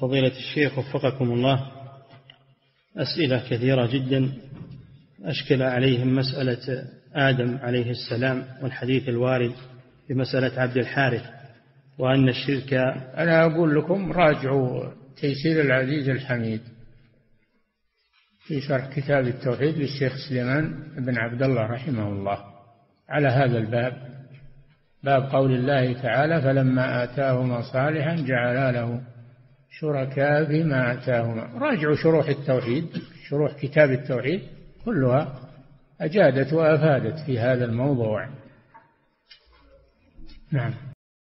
فضيلة الشيخ وفقكم الله، أسئلة كثيرة جدا أشكل عليهم مسألة آدم عليه السلام والحديث الوارد في مسألة عبد الحارث، وأن الشرك. أنا أقول لكم راجعوا تيسير العزيز الحميد في شرح كتاب التوحيد للشيخ سليمان بن عبد الله رحمه الله على هذا الباب، باب قول الله تعالى: فلما آتاهما صالحا جعلا له شركاء فيما آتاهما. راجعوا شروح التوحيد، شروح كتاب التوحيد كلها أجادت وأفادت في هذا الموضوع. نعم.